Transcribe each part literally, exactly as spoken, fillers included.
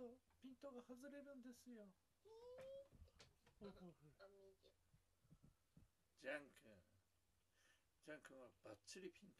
とピントが外れるんですよ。お水ジャン君ジャン君はバッチリピント。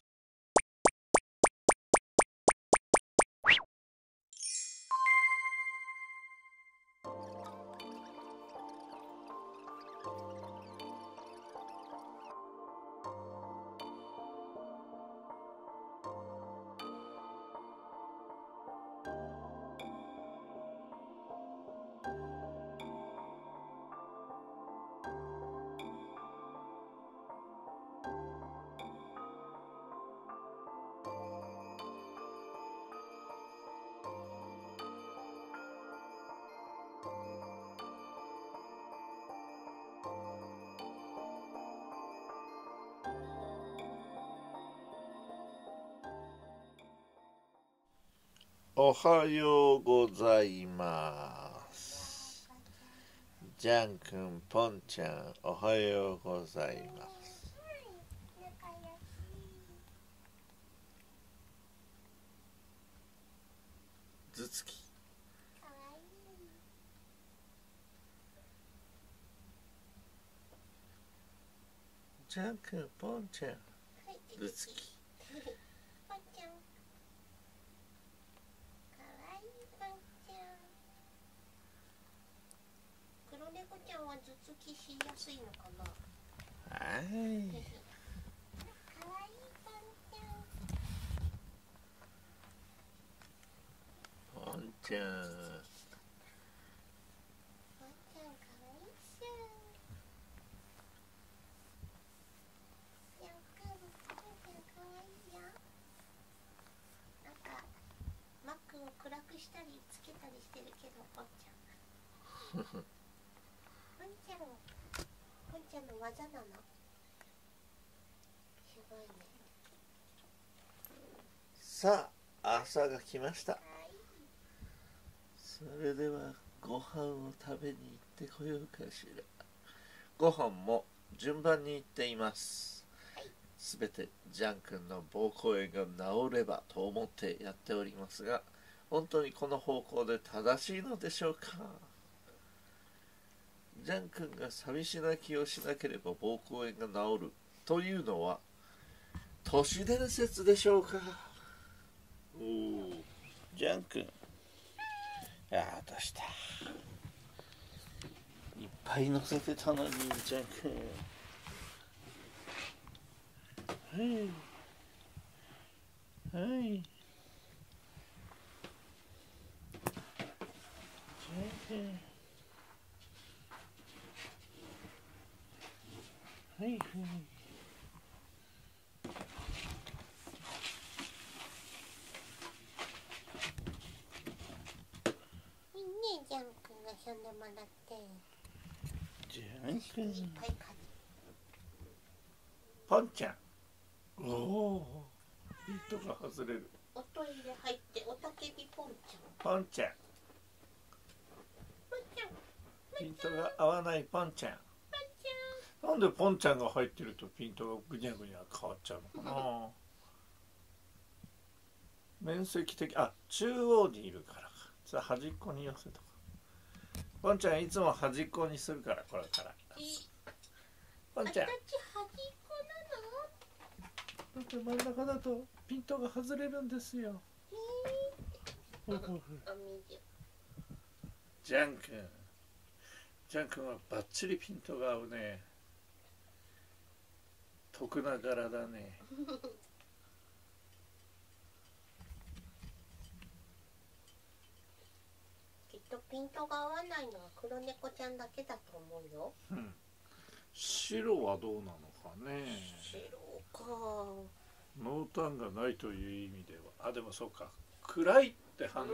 おはようございます。ジャン君、ポンちゃん、おはようございます。頭突き。ジャン君、ポンちゃん、頭突き。頭突きしやすいのかな。はい。可愛いポンちゃん。ポンちゃん。ポンちゃん可愛いじゃん。ジャン君、ポンちゃん可愛いじゃん。なんかマックを暗くしたりつけたりしてるけどポンちゃん。ポンちゃんの技なの。すごいね。さあ朝が来ました、はい、それではご飯を食べに行ってこようかしら。ご飯も順番に行っています、はい、全てジャン君の膀胱炎が治ればと思ってやっておりますが、本当にこの方向で正しいのでしょうか。ジャン君が寂し泣きをしなければ膀胱炎が治るというのは都市伝説でしょうか。おージャン君、あーどうした。いっぱい乗せてたのにジャン君。はいはい、ジャン君、はいはい、みんなジャン君が遊んでもらって。ジャン君ポンちゃん、おおピントが外れる。おトイレ入っておたけびポンちゃん。ポンちゃんピントが合わないポンちゃん。なんでポンちゃんが入ってるとピントがぐにゃぐにゃ変わっちゃうのかな。面積的、あ中央にいるからか。じゃあ端っこに寄せとか。ポンちゃんいつも端っこにするからこれから。ポンちゃん。私端っこなの？だって真ん中だとピントが外れるんですよ。ジャン君、ジャン君はバッチリピントが合うね。得な柄だね。きっとピントが合わないのは黒猫ちゃんだけだと思うよ、うん、白はどうなのかね。白か濃淡がないという意味では、あでもそうか、暗いって判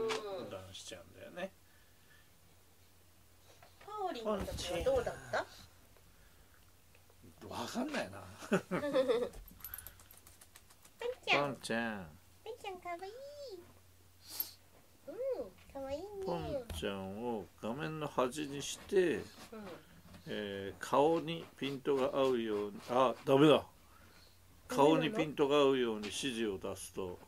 断しちゃうんだよね、うん、パオリンの時はどうだった？わかんないな。パンちゃん。パンちゃん。パンちゃん可愛い。うん、可愛いね。パンちゃんを画面の端にして、うん、えー、顔にピントが合うように、あ、ダメだ。顔にピントが合うように指示を出すと、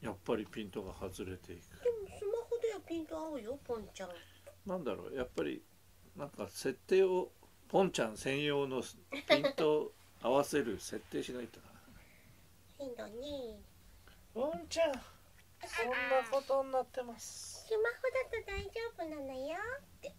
やっぱりピントが外れていく。でもスマホではピント合うよ、ポンちゃん。なんだろう、やっぱりなんか設定をポンちゃん専用のピント合わせる設定しないとな。いいのね。ポンちゃん、そんなことになってます。スマホだと大丈夫なのよって。